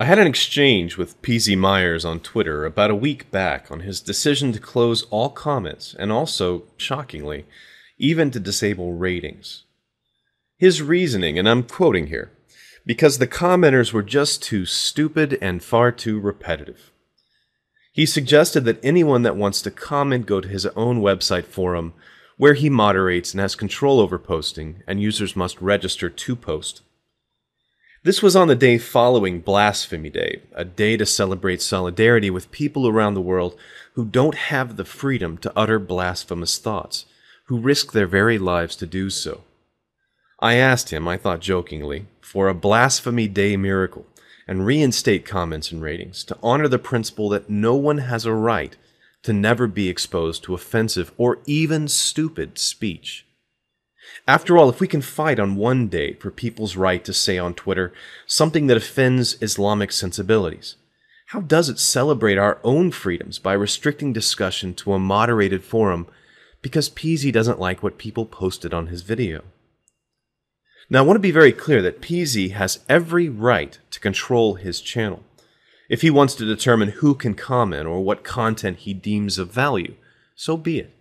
I had an exchange with PZ Myers on Twitter about a week back on his decision to close all comments and also, shockingly, even to disable ratings. His reasoning, and I'm quoting here, because the commenters were just too stupid and far too repetitive. He suggested that anyone that wants to comment go to his own website forum, where he moderates and has control over posting, and users must register to post. This was on the day following Blasphemy Day, a day to celebrate solidarity with people around the world who don't have the freedom to utter blasphemous thoughts, who risk their very lives to do so. I asked him, I thought jokingly, for a Blasphemy Day miracle and reinstate comments and ratings to honor the principle that no one has a right to never be exposed to offensive or even stupid speech. After all, if we can fight on one day for people's right to say on Twitter something that offends Islamic sensibilities, how does it celebrate our own freedoms by restricting discussion to a moderated forum because PZ doesn't like what people posted on his video? Now, I want to be very clear that PZ has every right to control his channel if he wants to determine who can comment or what content he deems of value. So be it.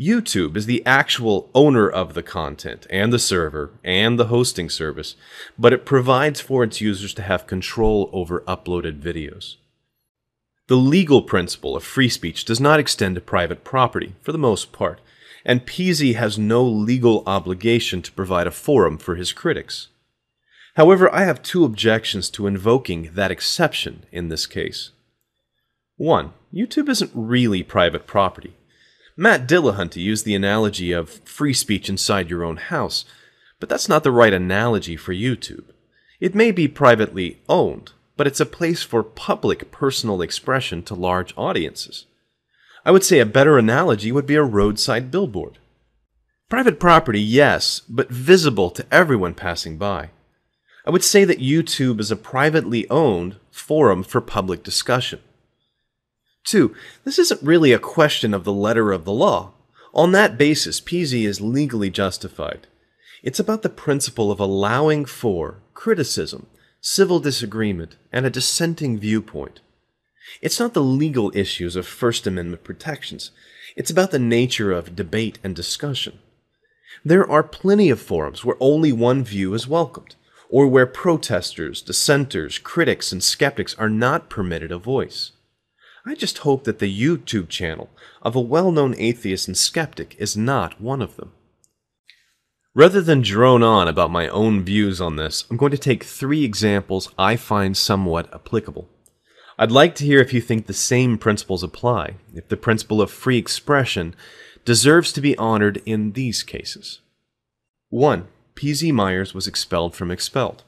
YouTube is the actual owner of the content and the server and the hosting service, but it provides for its users to have control over uploaded videos. The legal principle of free speech does not extend to private property, for the most part, and PZ has no legal obligation to provide a forum for his critics. However, I have two objections to invoking that exception in this case. One, YouTube isn't really private property. Matt Dillahunty used the analogy of free speech inside your own house, but that's not the right analogy for YouTube. It may be privately owned, but it's a place for public personal expression to large audiences. I would say a better analogy would be a roadside billboard. Private property, yes, but visible to everyone passing by. I would say that YouTube is a privately owned forum for public discussion. 2. This isn't really a question of the letter of the law. On that basis, PZ is legally justified. It's about the principle of allowing for criticism, civil disagreement, and a dissenting viewpoint. It's not the legal issues of First Amendment protections. It's about the nature of debate and discussion. There are plenty of forums where only one view is welcomed, or where protesters, dissenters, critics, and skeptics are not permitted a voice. I just hope that the YouTube channel of a well-known atheist and skeptic is not one of them. Rather than drone on about my own views on this, I'm going to take three examples I find somewhat applicable. I'd like to hear if you think the same principles apply, if the principle of free expression deserves to be honored in these cases. 1. PZ Myers was expelled from Expelled.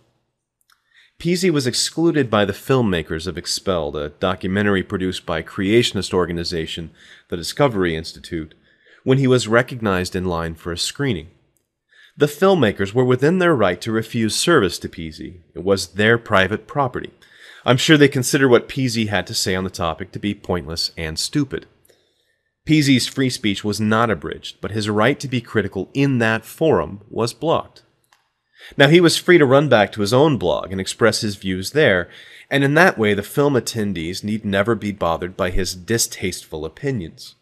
PZ was excluded by the filmmakers of Expelled, a documentary produced by creationist organization, the Discovery Institute, when he was recognized in line for a screening. The filmmakers were within their right to refuse service to PZ. It was their private property. I'm sure they consider what PZ had to say on the topic to be pointless and stupid. PZ's free speech was not abridged, but his right to be critical in that forum was blocked. Now, he was free to run back to his own blog and express his views there, and in that way the film attendees need never be bothered by his distasteful opinions.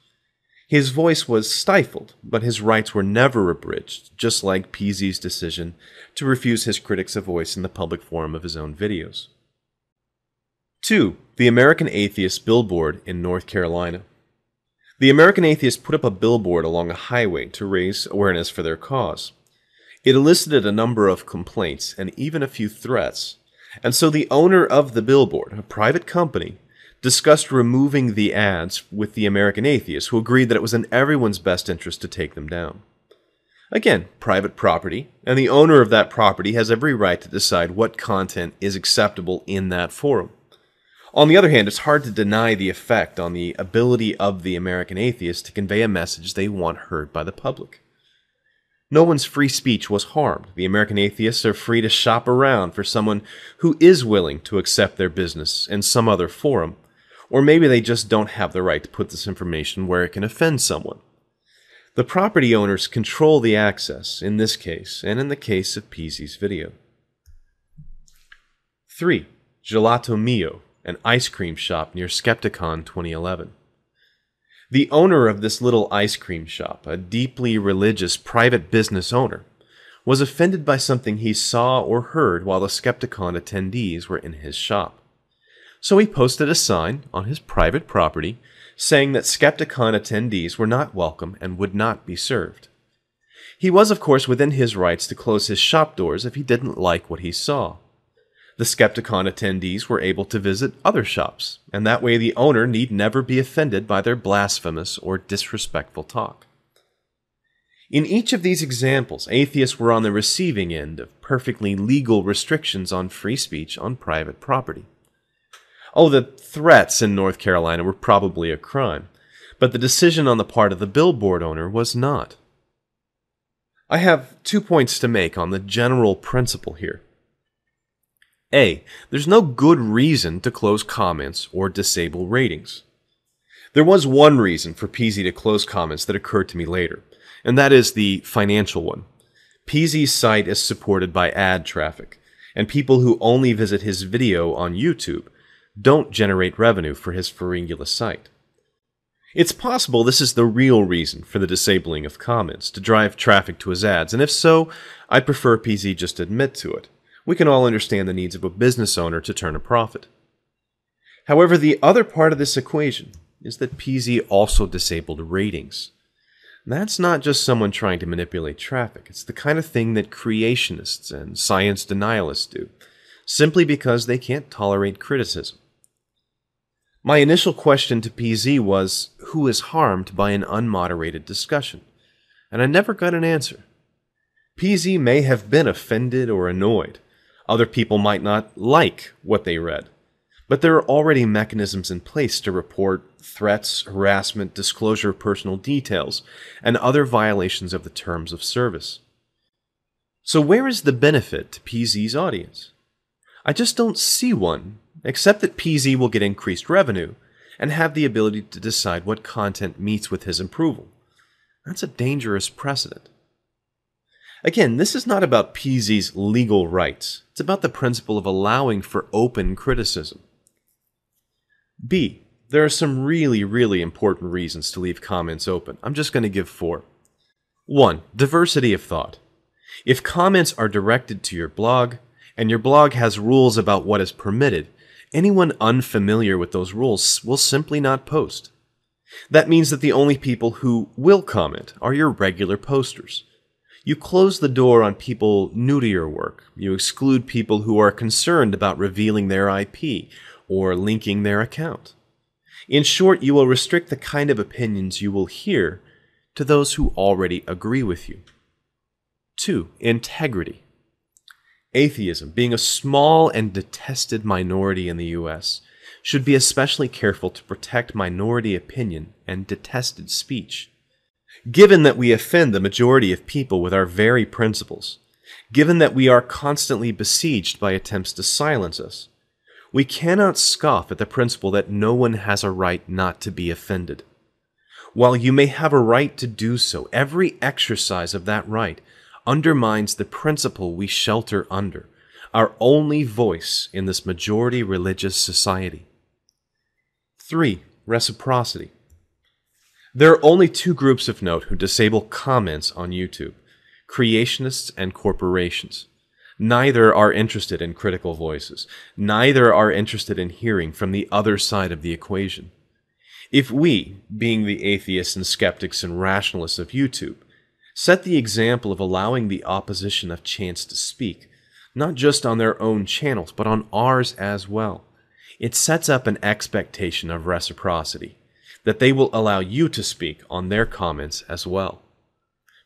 His voice was stifled, but his rights were never abridged, just like PZ's decision to refuse his critics a voice in the public forum of his own videos. 2. The American Atheist billboard in North Carolina. The American Atheist put up a billboard along a highway to raise awareness for their cause. It elicited a number of complaints and even a few threats, and so the owner of the billboard, a private company, discussed removing the ads with the American Atheist, who agreed that it was in everyone's best interest to take them down. Again, private property, and the owner of that property has every right to decide what content is acceptable in that forum. On the other hand, it's hard to deny the effect on the ability of the American Atheist to convey a message they want heard by the public. No one's free speech was harmed. The American Atheists are free to shop around for someone who is willing to accept their business in some other forum, or maybe they just don't have the right to put this information where it can offend someone. The property owners control the access in this case, and in the case of PZ's video. 3. Gelato Mio, an ice cream shop near Skepticon 2011. The owner of this little ice cream shop, a deeply religious private business owner, was offended by something he saw or heard while the Skepticon attendees were in his shop. So he posted a sign on his private property saying that Skepticon attendees were not welcome and would not be served. He was, of course, within his rights to close his shop doors if he didn't like what he saw. The Skepticon attendees were able to visit other shops, and that way the owner need never be offended by their blasphemous or disrespectful talk. In each of these examples, atheists were on the receiving end of perfectly legal restrictions on free speech on private property. Oh, the threats in North Carolina were probably a crime, but the decision on the part of the billboard owner was not. I have 2 points to make on the general principle here. A. There's no good reason to close comments or disable ratings. There was one reason for PZ to close comments that occurred to me later, and that is the financial one. PZ's site is supported by ad traffic, and people who only visit his video on YouTube don't generate revenue for his Pharyngula site. It's possible this is the real reason for the disabling of comments, to drive traffic to his ads, and if so, I'd prefer PZ just admit to it. We can all understand the needs of a business owner to turn a profit. However, the other part of this equation is that PZ also disabled ratings. That's not just someone trying to manipulate traffic. It's the kind of thing that creationists and science denialists do, simply because they can't tolerate criticism. My initial question to PZ was, who is harmed by an unmoderated discussion? And I never got an answer. PZ may have been offended or annoyed. Other people might not like what they read. But there are already mechanisms in place to report threats, harassment, disclosure of personal details, and other violations of the terms of service. So where is the benefit to PZ's audience? I just don't see one, except that PZ will get increased revenue and have the ability to decide what content meets with his approval. That's a dangerous precedent. Again, this is not about PZ's legal rights. It's about the principle of allowing for open criticism. B. There are some really important reasons to leave comments open. I'm just going to give 4. 1. Diversity of thought. If comments are directed to your blog, and your blog has rules about what is permitted, anyone unfamiliar with those rules will simply not post. That means that the only people who will comment are your regular posters. You close the door on people new to your work. You exclude people who are concerned about revealing their IP or linking their account. In short, you will restrict the kind of opinions you will hear to those who already agree with you. 2. Integrity. Atheism, being a small and detested minority in the U.S., should be especially careful to protect minority opinion and detested speech. Given that we offend the majority of people with our very principles, given that we are constantly besieged by attempts to silence us, we cannot scoff at the principle that no one has a right not to be offended. While you may have a right to do so, every exercise of that right undermines the principle we shelter under, our only voice in this majority religious society. 3. Reciprocity. There are only 2 groups of note who disable comments on YouTube: creationists and corporations. Neither are interested in critical voices. Neither are interested in hearing from the other side of the equation. If we, being the atheists and skeptics and rationalists of YouTube, set the example of allowing the opposition a chance to speak, not just on their own channels, but on ours as well, it sets up an expectation of reciprocity, that they will allow you to speak on their comments as well.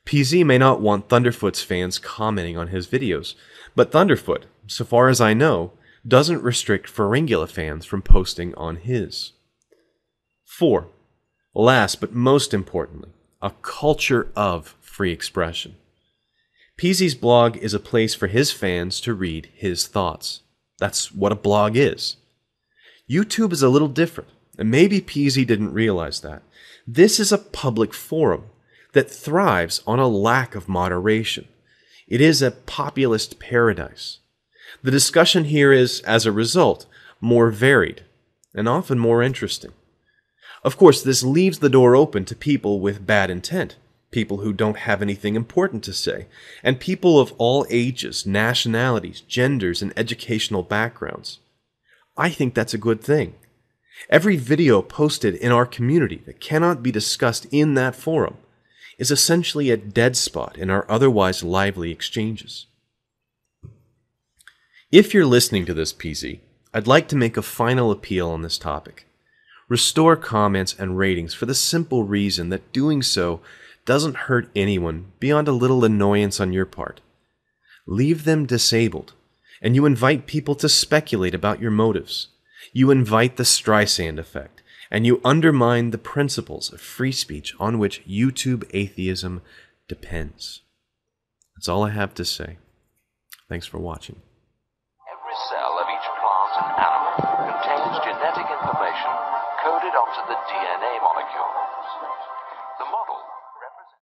PZ may not want Thunderfoot's fans commenting on his videos, but Thunderfoot, so far as I know, doesn't restrict Pharyngula fans from posting on his. 4. Last but most importantly, a culture of free expression. PZ's blog is a place for his fans to read his thoughts. That's what a blog is. YouTube is a little different, and maybe PZ didn't realize that. This is a public forum that thrives on a lack of moderation. It is a populist paradise. The discussion here is, as a result, more varied, and often more interesting. Of course, this leaves the door open to people with bad intent, people who don't have anything important to say, and people of all ages, nationalities, genders, and educational backgrounds. I think that's a good thing. Every video posted in our community that cannot be discussed in that forum is essentially a dead spot in our otherwise lively exchanges. If you're listening to this, PZ, I'd like to make a final appeal on this topic. Restore comments and ratings for the simple reason that doing so doesn't hurt anyone beyond a little annoyance on your part. Leave them disabled, and you invite people to speculate about your motives. You invite the Streisand effect, and you undermine the principles of free speech on which YouTube atheism depends. That's all I have to say. Thanks for watching. Every cell of each plant and animal contains genetic information coded onto the DNA molecules. The model